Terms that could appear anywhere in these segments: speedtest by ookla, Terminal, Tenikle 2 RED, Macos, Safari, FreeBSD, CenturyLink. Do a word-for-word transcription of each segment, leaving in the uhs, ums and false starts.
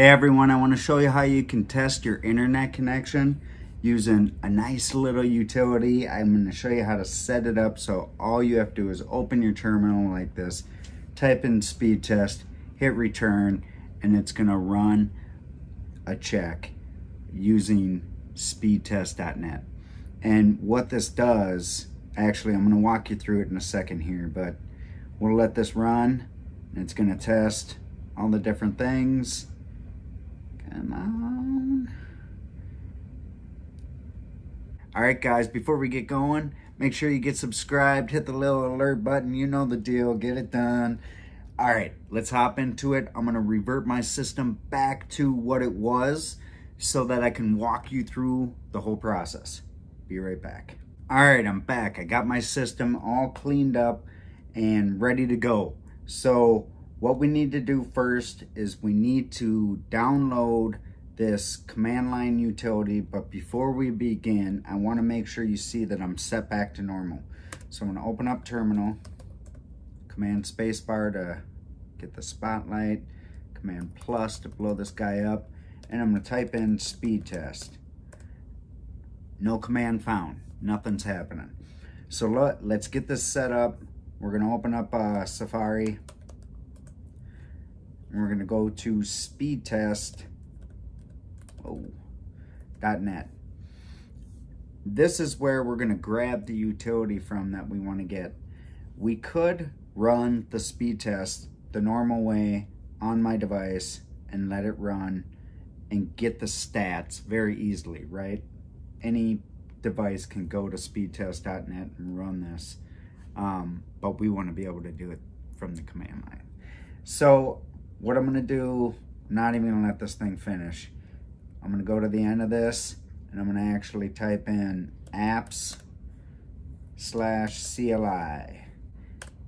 Hey everyone, I want to show you how you can test your internet connection using a nice little utility. I'm going to show you how to set it up, so all you have to do is open your terminal like this, type in speed test, hit return, and it's going to run a check using speed test dot net. And what this does, actually I'm going to walk you through it in a second here, but we'll let this run and it's going to test all the different things. Come on. All right, guys, before we get going, make sure you get subscribed, hit the little alert button. You know the deal, get it done. All right, let's hop into it. I'm gonna revert my system back to what it was so that I can walk you through the whole process. Be right back. All right, I'm back. I got my system all cleaned up and ready to go. So what we need to do first is we need to download this command line utility, but before we begin, I want to make sure you see that I'm set back to normal. So I'm going to open up terminal, command spacebar to get the spotlight, command plus to blow this guy up, and I'm going to type in speed test. No command found. Nothing's happening. So let, let's get this set up. We're going to open up uh, Safari. And we're going to go to speed test dot net. This is where we're going to grab the utility from that we want to get. We could run the speed test the normal way on my device and let it run and get the stats very easily, right? Any device can go to speed test dot net and run this, um, but we want to be able to do it from the command line. So what I'm gonna do, I'm not even gonna let this thing finish. I'm gonna go to the end of this and I'm gonna actually type in apps slash C L I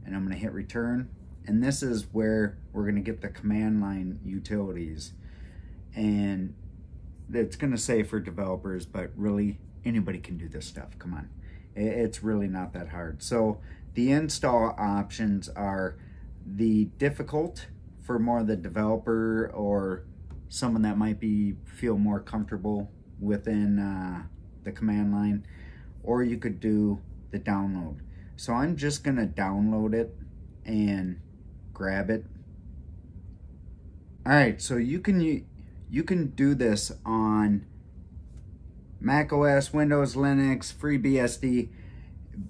and I'm gonna hit return. And this is where we're gonna get the command line utilities. And it's gonna say for developers, but really anybody can do this stuff, come on. It's really not that hard. So the install options are the difficult, for more of the developer or someone that might be feel more comfortable within uh, the command line, or you could do the download. So I'm just gonna download it and grab it. All right, so you can you, you can do this on mac O S, Windows, Linux, FreeBSD.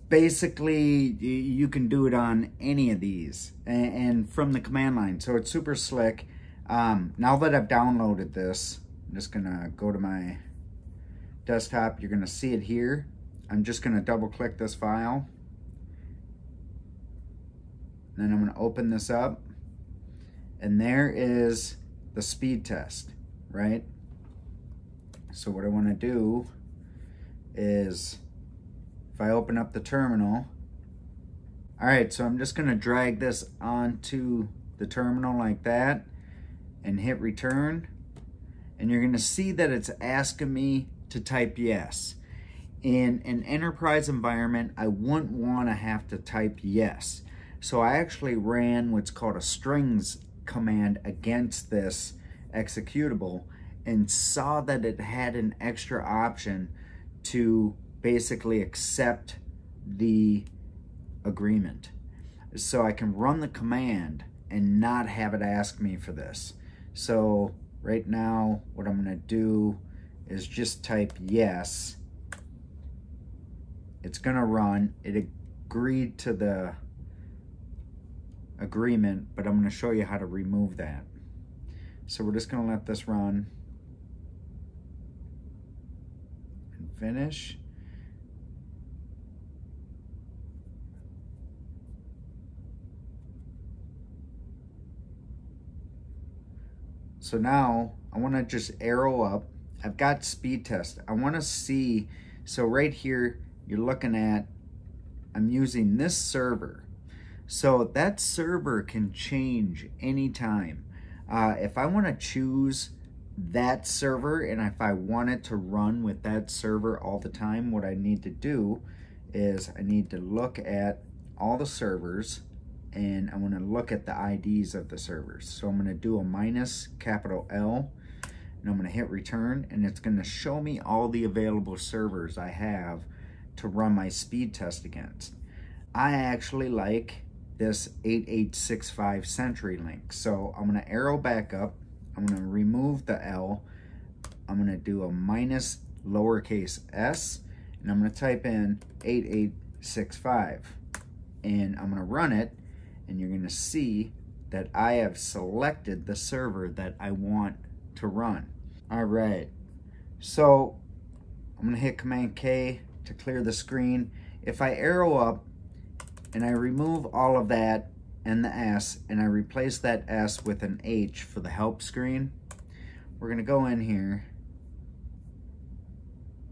Basically, you can do it on any of these and from the command line. So it's super slick. Um, now that I've downloaded this, I'm just going to go to my desktop. You're going to see it here. I'm just going to double click this file. Then I'm going to open this up. And there is the speed test, right? So what I want to do is, if I open up the terminal, all right, so I'm just gonna drag this onto the terminal like that and hit return. And you're gonna see that it's asking me to type yes. In an enterprise environment, I wouldn't wanna have to type yes. So I actually ran what's called a strings command against this executable and saw that it had an extra option to basically accept the agreement. So I can run the command and not have it ask me for this. So right now, what I'm gonna do is just type yes. It's gonna run, it agreed to the agreement, but I'm gonna show you how to remove that. So we're just gonna let this run and finish. So now I want to just arrow up. I've got speed test. I want to see, so right here, you're looking at, I'm using this server. So that server can change anytime. Uh, if I want to choose that server and if I want it to run with that server all the time, what I need to do is I need to look at all the servers and I want to look at the I Ds of the servers. So I'm going to do a minus capital L, and I'm going to hit return, and it's going to show me all the available servers I have to run my speed test against. I actually like this eight eight six five CenturyLink. So I'm going to arrow back up, I'm going to remove the L, I'm going to do a minus lowercase s, and I'm going to type in eight eight six five, and I'm going to run it, and you're going to see that I have selected the server that I want to run. All right, so I'm going to hit Command K to clear the screen. If I arrow up and I remove all of that and the S, and I replace that S with an H for the help screen, we're going to go in here,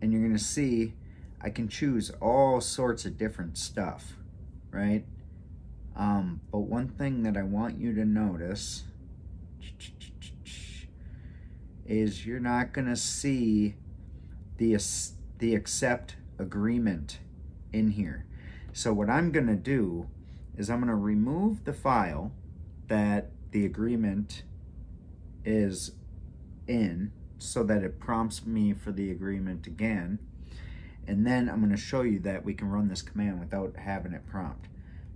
and you're going to see I can choose all sorts of different stuff, right? Um, but one thing that I want you to notice is you're not going to see the, the accept agreement in here. So what I'm going to do is I'm going to remove the file that the agreement is in so that it prompts me for the agreement again. And then I'm going to show you that we can run this command without having it prompt.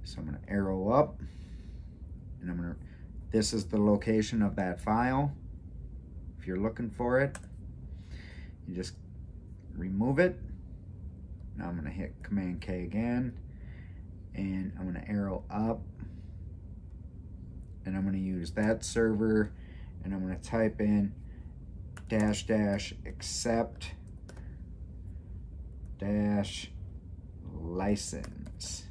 So I'm going to arrow up, and I'm going to, this is the location of that file. If you're looking for it, you just remove it. Now I'm going to hit Command K again, and I'm going to arrow up, and I'm going to use that server, and I'm going to type in dash dash accept dash license,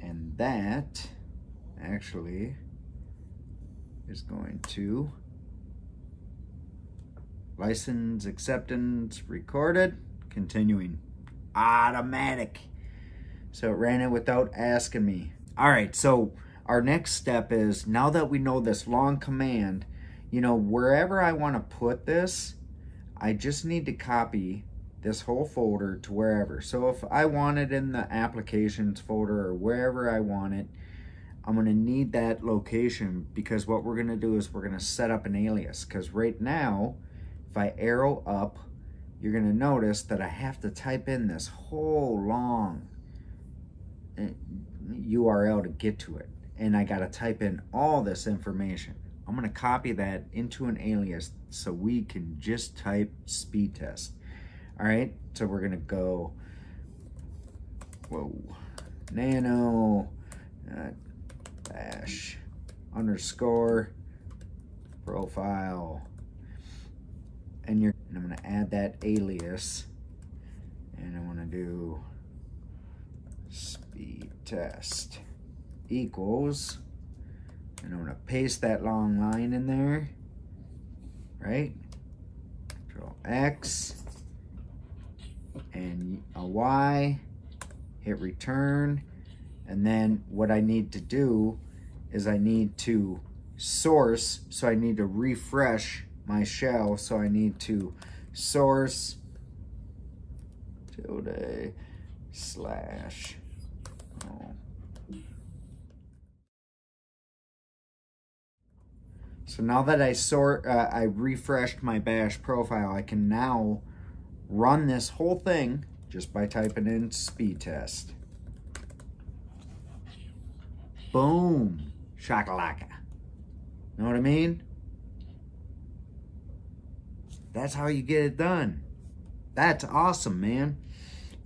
and that actually is going to license acceptance recorded, continuing, automatic. So it ran it without asking me. All right, so our next step is, now that we know this long command, you know, wherever I want to put this, I just need to copy this whole folder to wherever. So if I want it in the applications folder or wherever I want it, I'm going to need that location, because what we're going to do is we're going to set up an alias, because right now, if I arrow up, you're going to notice that I have to type in this whole long U R L to get to it, and I got to type in all this information. I'm going to copy that into an alias so we can just type speed test. All right, so we're going to go, whoa, nano uh, dash underscore profile. And, you're, and I'm going to add that alias, and I want to do speed test equals, and I'm going to paste that long line in there, right? Control X and a Y, hit return, and then what I need to do is I need to source, so I need to refresh my shell, so I need to source tilde slash. Oh. So now that I sort, uh, I refreshed my bash profile, I can now run this whole thing just by typing in speed test. Boom, shakalaka. Know what I mean? That's how you get it done. That's awesome, man.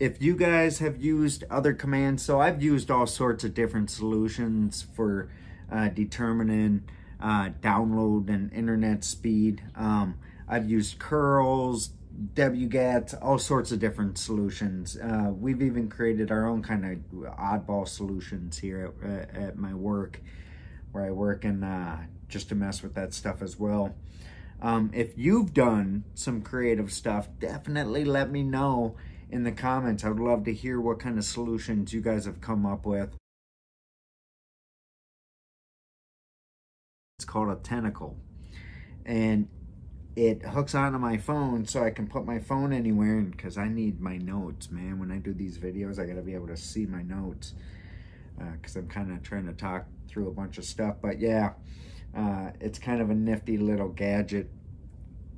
If you guys have used other commands, so I've used all sorts of different solutions for uh, determining uh, download and internet speed. Um, I've used curls, W GATs, all sorts of different solutions. Uh, we've even created our own kind of oddball solutions here at, at my work, where I work, and uh, just to mess with that stuff as well. Um, if you've done some creative stuff, definitely let me know in the comments. I'd love to hear what kind of solutions you guys have come up with. It's called a Tenikle, and it hooks onto my phone so I can put my phone anywhere, because I need my notes, man. When I do these videos, I got to be able to see my notes. because uh, I'm kind of trying to talk through a bunch of stuff. But yeah, uh, it's kind of a nifty little gadget.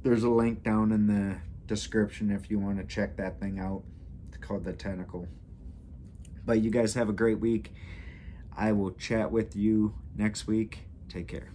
There's a link down in the description if you want to check that thing out. It's called the Tenikle. But you guys have a great week. I will chat with you next week. Take care.